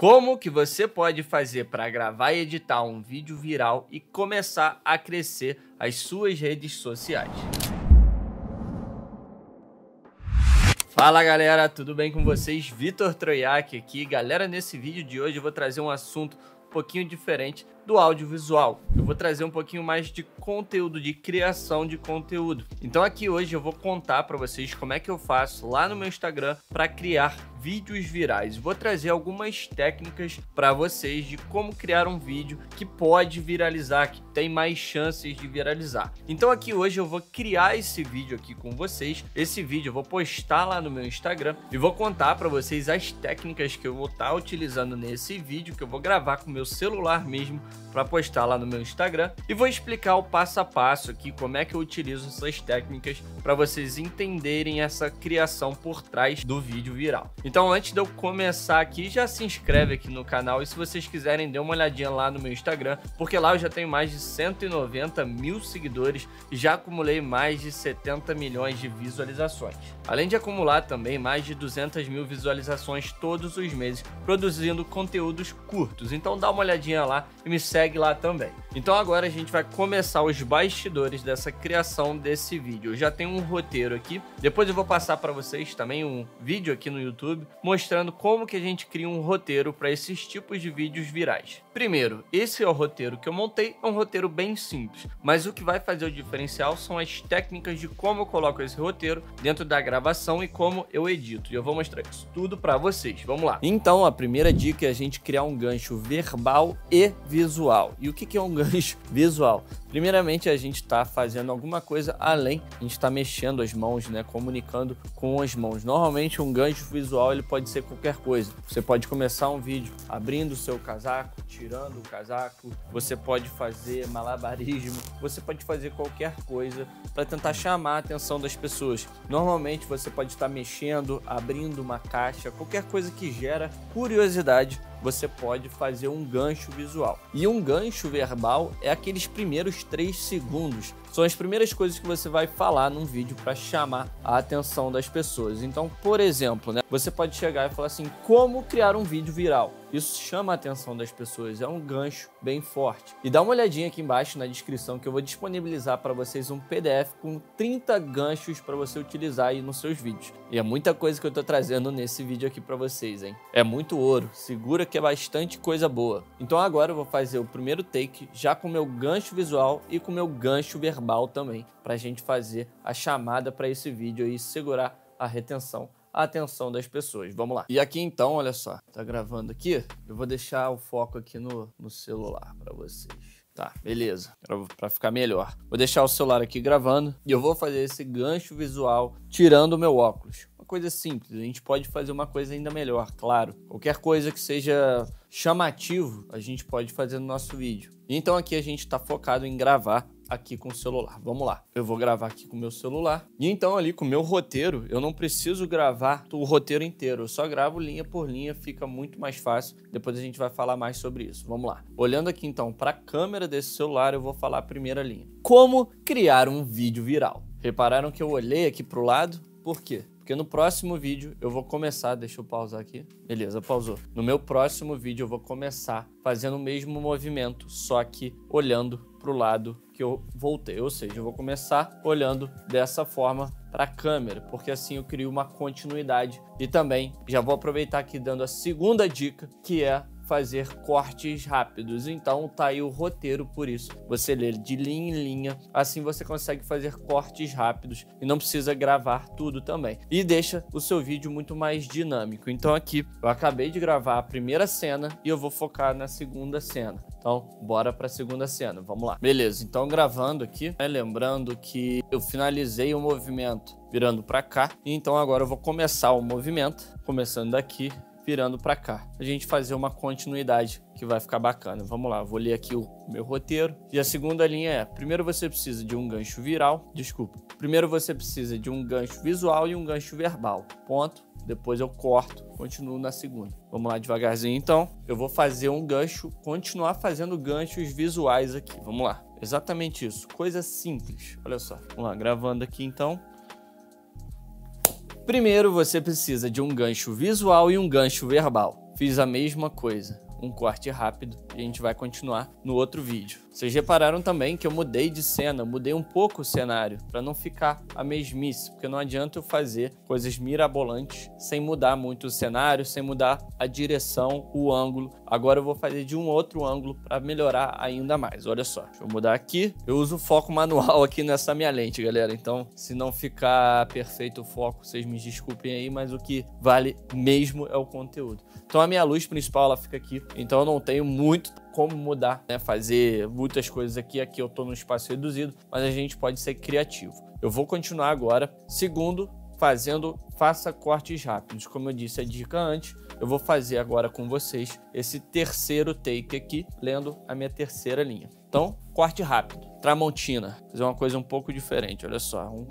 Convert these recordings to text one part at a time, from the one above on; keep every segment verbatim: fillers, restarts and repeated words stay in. Como que você pode fazer para gravar e editar um vídeo viral e começar a crescer as suas redes sociais? Fala galera, tudo bem com vocês? Vitor Troyack aqui. Galera, nesse vídeo de hoje eu vou trazer um assunto um pouquinho diferente do audiovisual. Eu vou trazer um pouquinho mais de conteúdo, de criação de conteúdo. Então aqui hoje eu vou contar para vocês como é que eu faço lá no meu Instagram para criar vídeos virais. Vou trazer algumas técnicas para vocês de como criar um vídeo que pode viralizar, que tem mais chances de viralizar. Então aqui hoje eu vou criar esse vídeo aqui com vocês. Esse vídeo eu vou postar lá no meu Instagram e vou contar para vocês as técnicas que eu vou estar utilizando nesse vídeo, que eu vou gravar com o meu celular mesmo para postar lá no meu Instagram, e vou explicar o passo a passo aqui como é que eu utilizo essas técnicas para vocês entenderem essa criação por trás do vídeo viral. Então, antes de eu começar aqui, já se inscreve aqui no canal, e se vocês quiserem, dê uma olhadinha lá no meu Instagram, porque lá eu já tenho mais de cento e noventa mil seguidores e já acumulei mais de setenta milhões de visualizações. Além de acumular também mais de duzentas mil visualizações todos os meses, produzindo conteúdos curtos. Então dá uma olhadinha lá e me segue lá também. Então agora a gente vai começar os bastidores dessa criação desse vídeo. Eu já tenho um roteiro aqui, depois eu vou passar para vocês também um vídeo aqui no YouTube mostrando como que a gente cria um roteiro para esses tipos de vídeos virais. Primeiro, esse é o roteiro que eu montei, é um roteiro bem simples, mas o que vai fazer o diferencial são as técnicas de como eu coloco esse roteiro dentro da gravação e como eu edito, e eu vou mostrar isso tudo para vocês. Vamos lá. Então a primeira dica é a gente criar um gancho verbal e visual. E o que é um gancho visual? Primeiramente, a gente está fazendo alguma coisa além, a gente está mexendo as mãos, né, comunicando com as mãos. Normalmente, um gancho visual ele pode ser qualquer coisa. Você pode começar um vídeo abrindo o seu casaco, tirando o casaco, você pode fazer malabarismo, você pode fazer qualquer coisa para tentar chamar a atenção das pessoas. Normalmente, você pode estar mexendo, abrindo uma caixa, qualquer coisa que gera curiosidade. Você pode fazer um gancho visual. E um gancho verbal é aqueles primeiros três segundos. São as primeiras coisas que você vai falar num vídeo para chamar a atenção das pessoas. Então, por exemplo, né, você pode chegar e falar assim: como criar um vídeo viral? Isso chama a atenção das pessoas, é um gancho bem forte. E dá uma olhadinha aqui embaixo na descrição que eu vou disponibilizar para vocês um P D F com trinta ganchos para você utilizar aí nos seus vídeos. E é muita coisa que eu tô trazendo nesse vídeo aqui para vocês, hein? É muito ouro, segura que é bastante coisa boa. Então agora eu vou fazer o primeiro take já com o meu gancho visual e com o meu gancho verbal também, para a gente fazer a chamada para esse vídeo e segurar a retenção. A atenção das pessoas. Vamos lá. E aqui então, olha só, tá gravando aqui, eu vou deixar o foco aqui no, no celular para vocês. Tá, beleza, para ficar melhor. Vou deixar o celular aqui gravando e eu vou fazer esse gancho visual tirando o meu óculos. Uma coisa simples, a gente pode fazer uma coisa ainda melhor, claro. Qualquer coisa que seja chamativo, a gente pode fazer no nosso vídeo. Então aqui a gente tá focado em gravar aqui com o celular. Vamos lá. Eu vou gravar aqui com o meu celular. E então ali com o meu roteiro, eu não preciso gravar o roteiro inteiro. Eu só gravo linha por linha, fica muito mais fácil. Depois a gente vai falar mais sobre isso. Vamos lá. Olhando aqui então para a câmera desse celular, eu vou falar a primeira linha. Como criar um vídeo viral? Repararam que eu olhei aqui pro lado? Por quê? Porque no próximo vídeo eu vou começar, deixa eu pausar aqui. Beleza, pausou. No meu próximo vídeo eu vou começar fazendo o mesmo movimento, só que olhando pro lado que eu voltei. Ou seja, eu vou começar olhando dessa forma para a câmera, porque assim eu crio uma continuidade. E também já vou aproveitar aqui dando a segunda dica, que é fazer cortes rápidos. Então tá aí o roteiro, por isso você lê de linha em linha, assim você consegue fazer cortes rápidos e não precisa gravar tudo também, e deixa o seu vídeo muito mais dinâmico. Então aqui eu acabei de gravar a primeira cena e eu vou focar na segunda cena. Então bora para a segunda cena, vamos lá. Beleza, então gravando aqui, né, lembrando que eu finalizei o movimento virando para cá, e então agora eu vou começar o movimento começando daqui, virando para cá. A gente fazer uma continuidade que vai ficar bacana. Vamos lá, vou ler aqui o meu roteiro. E a segunda linha é: primeiro você precisa de um gancho viral, desculpa. Primeiro você precisa de um gancho visual e um gancho verbal. Ponto. Depois eu corto, continuo na segunda. Vamos lá devagarzinho então. Eu vou fazer um gancho, continuar fazendo ganchos visuais aqui. Vamos lá. Exatamente isso, coisa simples. Olha só. Vamos lá, gravando aqui então. Primeiro, você precisa de um gancho visual e um gancho verbal. Fiz a mesma coisa, um corte rápido, e a gente vai continuar no outro vídeo. Vocês repararam também que eu mudei de cena, mudei um pouco o cenário, para não ficar a mesmice, porque não adianta eu fazer coisas mirabolantes sem mudar muito o cenário, sem mudar a direção, o ângulo. Agora eu vou fazer de um outro ângulo para melhorar ainda mais, olha só. Deixa eu mudar aqui, eu uso o foco manual aqui nessa minha lente, galera, então se não ficar perfeito o foco, vocês me desculpem aí, mas o que vale mesmo é o conteúdo. Então a minha luz principal, ela fica aqui, então eu não tenho muito como mudar, né? Fazer muitas coisas aqui. Aqui eu tô num espaço reduzido, mas a gente pode ser criativo. Eu vou continuar agora. Segundo, fazendo, faça cortes rápidos. Como eu disse a dica antes, eu vou fazer agora com vocês esse terceiro take aqui, lendo a minha terceira linha. Então, corte rápido, tramontina, fazer uma coisa um pouco diferente, olha só, um,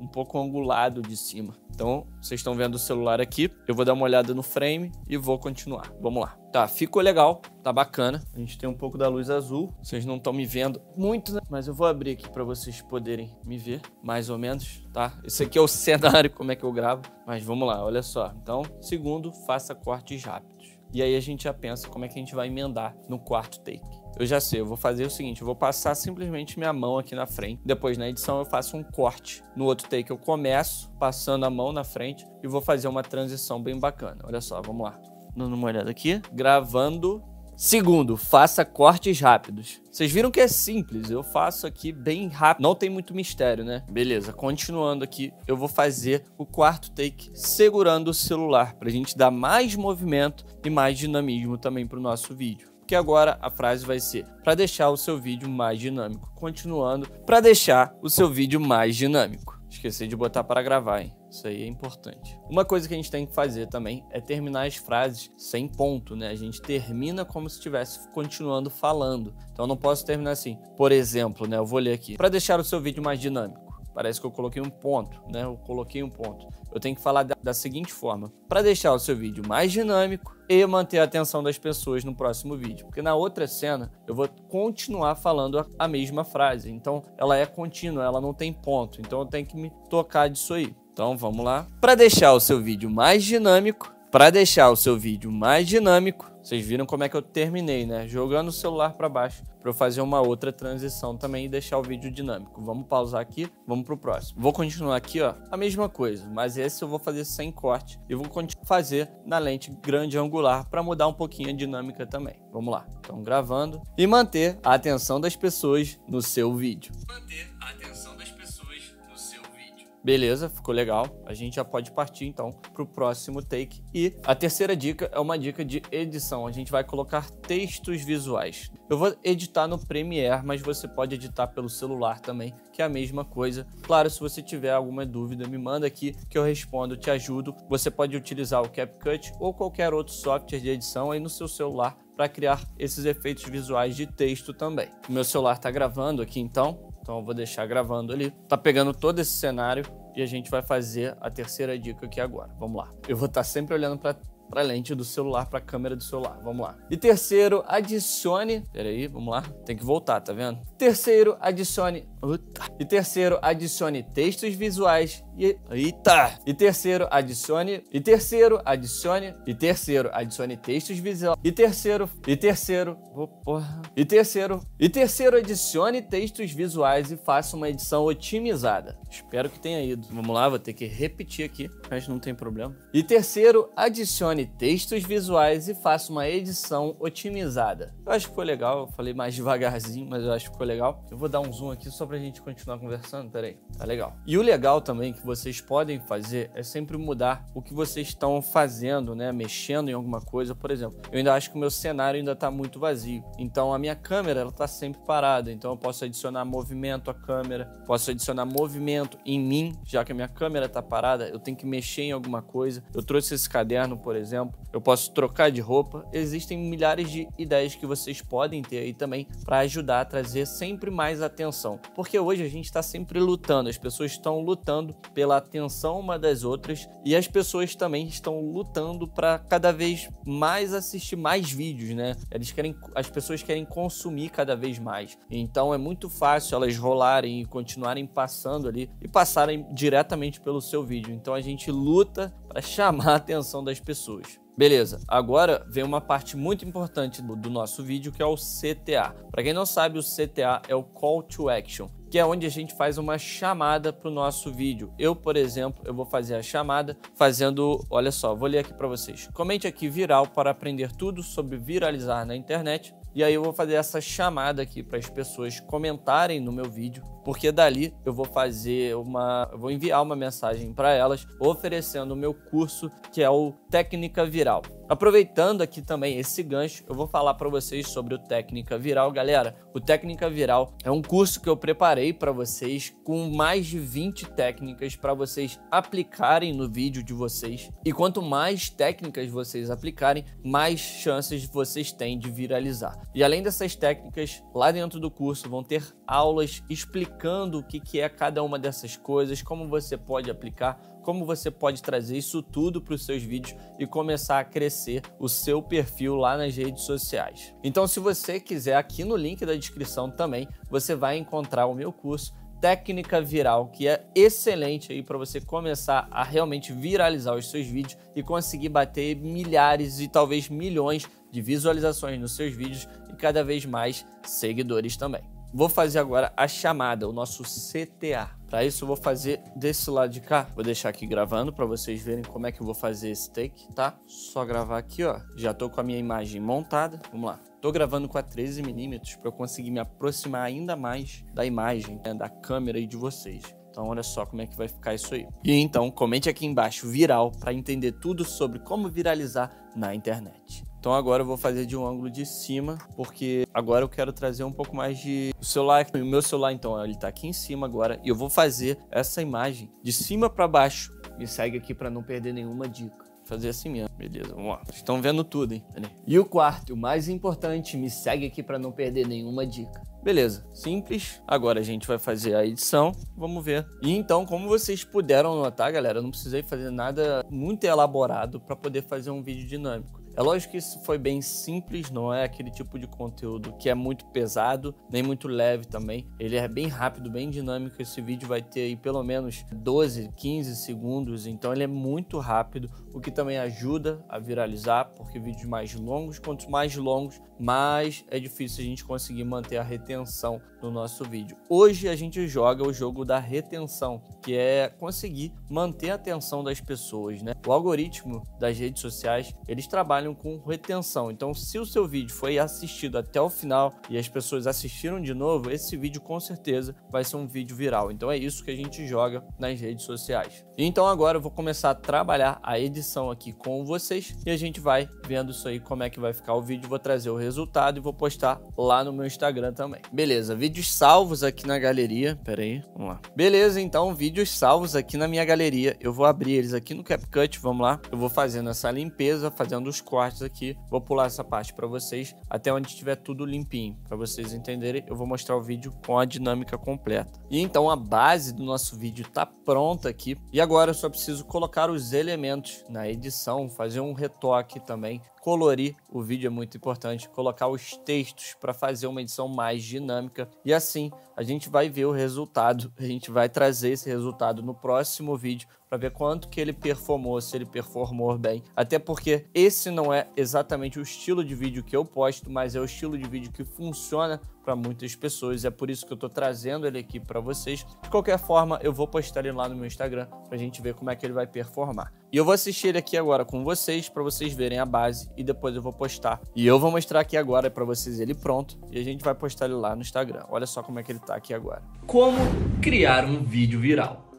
um pouco angulado de cima. Então, vocês estão vendo o celular aqui, eu vou dar uma olhada no frame e vou continuar, vamos lá. Tá, ficou legal, tá bacana, a gente tem um pouco da luz azul, vocês não estão me vendo muito, né? Mas eu vou abrir aqui para vocês poderem me ver, mais ou menos, tá? Esse aqui é o cenário, como é que eu gravo, mas vamos lá, olha só. Então, segundo, faça cortes rápidos. E aí a gente já pensa como é que a gente vai emendar no quarto take. Eu já sei, eu vou fazer o seguinte, eu vou passar simplesmente minha mão aqui na frente. Depois, na edição, eu faço um corte. No outro take, eu começo passando a mão na frente e vou fazer uma transição bem bacana. Olha só, vamos lá. Dando uma olhada aqui. Gravando. Segundo, faça cortes rápidos. Vocês viram que é simples, eu faço aqui bem rápido, não tem muito mistério, né? Beleza, continuando aqui, eu vou fazer o quarto take segurando o celular, pra gente dar mais movimento e mais dinamismo também pro nosso vídeo. Porque agora a frase vai ser, para deixar o seu vídeo mais dinâmico. Continuando, para deixar o seu vídeo mais dinâmico. Esqueci de botar para gravar, hein? Isso aí é importante. Uma coisa que a gente tem que fazer também é terminar as frases sem ponto, né? A gente termina como se estivesse continuando falando. Então eu não posso terminar assim. Por exemplo, né? Eu vou ler aqui. Para deixar o seu vídeo mais dinâmico. Parece que eu coloquei um ponto, né? Eu coloquei um ponto. Eu tenho que falar da, da seguinte forma. Para deixar o seu vídeo mais dinâmico e manter a atenção das pessoas no próximo vídeo. Porque na outra cena, eu vou continuar falando a mesma frase. Então ela é contínua, ela não tem ponto. Então eu tenho que me tocar disso aí. Então vamos lá. Para deixar o seu vídeo mais dinâmico, para deixar o seu vídeo mais dinâmico, vocês viram como é que eu terminei, né? Jogando o celular para baixo para eu fazer uma outra transição também e deixar o vídeo dinâmico. Vamos pausar aqui, vamos pro próximo. Vou continuar aqui, ó, a mesma coisa, mas esse eu vou fazer sem corte e vou fazer na lente grande angular para mudar um pouquinho a dinâmica também. Vamos lá. Então gravando e manter a atenção das pessoas no seu vídeo. Manter a atenção das pessoas no seu vídeo. Beleza, ficou legal. A gente já pode partir, então, para o próximo take. E a terceira dica é uma dica de edição. A gente vai colocar textos visuais. Eu vou editar no Premiere, mas você pode editar pelo celular também, que é a mesma coisa. Claro, se você tiver alguma dúvida, me manda aqui que eu respondo, te ajudo. Você pode utilizar o CapCut ou qualquer outro software de edição aí no seu celular para criar esses efeitos visuais de texto também. O meu celular está gravando aqui, então. Então eu vou deixar gravando ali. Tá pegando todo esse cenário. E a gente vai fazer a terceira dica aqui agora. Vamos lá. Eu vou estar sempre olhando para a lente do celular, para a câmera do celular. Vamos lá. E terceiro, adicione... Peraí, vamos lá. Tem que voltar, tá vendo? Terceiro, adicione... Eita. E terceiro, adicione textos visuais e... Eita! E terceiro, adicione... E terceiro, adicione... E terceiro, adicione textos visuais... E terceiro... E terceiro... Oh, porra. E terceiro... E terceiro, adicione textos visuais e faça uma edição otimizada. Espero que tenha ido. Vamos lá, vou ter que repetir aqui, mas não tem problema. E terceiro, adicione textos visuais e faça uma edição otimizada. Eu acho que foi legal, eu falei mais devagarzinho, mas eu acho que foi legal. Eu vou dar um zoom aqui só pra gente continuar conversando, peraí, tá legal. E o legal também que vocês podem fazer é sempre mudar o que vocês estão fazendo, né, mexendo em alguma coisa. Por exemplo, eu ainda acho que o meu cenário ainda tá muito vazio, então a minha câmera, ela tá sempre parada, então eu posso adicionar movimento à câmera, posso adicionar movimento em mim, já que a minha câmera tá parada, eu tenho que mexer em alguma coisa. Eu trouxe esse caderno, por exemplo, eu posso trocar de roupa. Existem milhares de ideias que vocês podem ter aí também para ajudar a trazer sempre mais atenção, porque hoje a gente está sempre lutando, as pessoas estão lutando pela atenção uma das outras e as pessoas também estão lutando para cada vez mais assistir mais vídeos, né? Eles querem, as pessoas querem consumir cada vez mais, então é muito fácil elas rolarem e continuarem passando ali e passarem diretamente pelo seu vídeo. Então a gente luta para chamar a atenção das pessoas. Beleza, agora vem uma parte muito importante do, do nosso vídeo, que é o C T A. Para quem não sabe, o C T A é o Call to Action, que é onde a gente faz uma chamada para o nosso vídeo. Eu, por exemplo, eu vou fazer a chamada fazendo... Olha só, vou ler aqui para vocês. Comente aqui viral para aprender tudo sobre viralizar na internet. E aí eu vou fazer essa chamada aqui para as pessoas comentarem no meu vídeo, porque dali eu vou fazer uma, eu vou enviar uma mensagem para elas oferecendo o meu curso, que é o Técnica Viral. Aproveitando aqui também esse gancho, eu vou falar para vocês sobre o Técnica Viral. Galera, o Técnica Viral é um curso que eu preparei para vocês com mais de vinte técnicas para vocês aplicarem no vídeo de vocês. E quanto mais técnicas vocês aplicarem, mais chances vocês têm de viralizar. E além dessas técnicas, lá dentro do curso vão ter aulas explicando o que é cada uma dessas coisas, como você pode aplicar, como você pode trazer isso tudo para os seus vídeos e começar a crescer o seu perfil lá nas redes sociais. Então, se você quiser, aqui no link da descrição também, você vai encontrar o meu curso Técnica Viral, que é excelente aí para você começar a realmente viralizar os seus vídeos e conseguir bater milhares e talvez milhões de visualizações nos seus vídeos e cada vez mais seguidores também. Vou fazer agora a chamada, o nosso C T A. Para isso eu vou fazer desse lado de cá. Vou deixar aqui gravando para vocês verem como é que eu vou fazer esse take, tá? Só gravar aqui, ó. Já tô com a minha imagem montada. Vamos lá. Tô gravando com a treze milímetros para eu conseguir me aproximar ainda mais da imagem, né, da câmera e de vocês. Então olha só como é que vai ficar isso aí. E então comente aqui embaixo viral para entender tudo sobre como viralizar na internet. Então agora eu vou fazer de um ângulo de cima, porque agora eu quero trazer um pouco mais de... O celular, o meu celular, então, ele tá aqui em cima agora, e eu vou fazer essa imagem de cima para baixo. Me segue aqui para não perder nenhuma dica. Fazer assim mesmo. Beleza, vamos lá. Vocês estão vendo tudo, hein? E o quarto, o mais importante, me segue aqui para não perder nenhuma dica. Beleza, simples. Agora a gente vai fazer a edição. Vamos ver. E então, como vocês puderam notar, galera, eu não precisei fazer nada muito elaborado para poder fazer um vídeo dinâmico. É lógico que isso foi bem simples, não é aquele tipo de conteúdo que é muito pesado, nem muito leve também. Ele é bem rápido, bem dinâmico. Esse vídeo vai ter aí pelo menos doze, quinze segundos, então ele é muito rápido, o que também ajuda a viralizar, porque vídeos mais longos, quanto mais longos, mais é difícil a gente conseguir manter a retenção no nosso vídeo. Hoje a gente joga o jogo da retenção, que é conseguir manter a atenção das pessoas, né? O algoritmo das redes sociais, eles trabalham com retenção. Então, se o seu vídeo foi assistido até o final e as pessoas assistiram de novo, esse vídeo com certeza vai ser um vídeo viral. Então é isso que a gente joga nas redes sociais. Então agora eu vou começar a trabalhar a edição aqui com vocês e a gente vai vendo isso aí, como é que vai ficar o vídeo. Vou trazer o resultado e vou postar lá no meu Instagram também. Beleza, vídeos salvos aqui na galeria. Pera aí, vamos lá. Beleza, então vídeos salvos aqui na minha galeria. Eu vou abrir eles aqui no CapCut, vamos lá. Eu vou fazendo essa limpeza, fazendo os cortes aqui, vou pular essa parte para vocês até onde estiver tudo limpinho, para vocês entenderem. Eu vou mostrar o vídeo com a dinâmica completa. E então a base do nosso vídeo tá pronta aqui, e agora eu só preciso colocar os elementos na edição, fazer um retoque também, colorir o vídeo é muito importante, colocar os textos para fazer uma edição mais dinâmica, e assim a gente vai ver o resultado. A gente vai trazer esse resultado no próximo vídeo para ver quanto que ele performou, se ele performou bem, até porque esse não é exatamente o estilo de vídeo que eu posto, mas é o estilo de vídeo que funciona para muitas pessoas, é por isso que eu tô trazendo ele aqui para vocês. De qualquer forma, eu vou postar ele lá no meu Instagram pra gente ver como é que ele vai performar. E eu vou assistir ele aqui agora com vocês, para vocês verem a base, e depois eu vou postar. E eu vou mostrar aqui agora para vocês ele pronto, e a gente vai postar ele lá no Instagram. Olha só como é que ele tá aqui agora. Como criar um vídeo viral?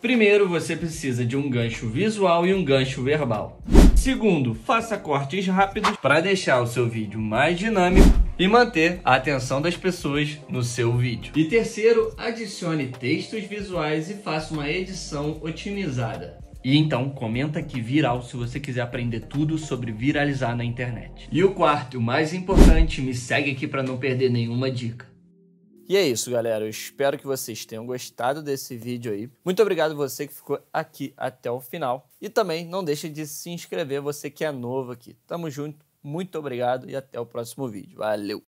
Primeiro, você precisa de um gancho visual e um gancho verbal. Segundo, faça cortes rápidos para deixar o seu vídeo mais dinâmico e manter a atenção das pessoas no seu vídeo. E terceiro, adicione textos visuais e faça uma edição otimizada. E então, comenta aqui viral se você quiser aprender tudo sobre viralizar na internet. E o quarto, o mais importante, me segue aqui para não perder nenhuma dica. E é isso, galera. Eu espero que vocês tenham gostado desse vídeo aí. Muito obrigado você que ficou aqui até o final. E também não deixe de se inscrever, você que é novo aqui. Tamo junto, muito obrigado e até o próximo vídeo. Valeu!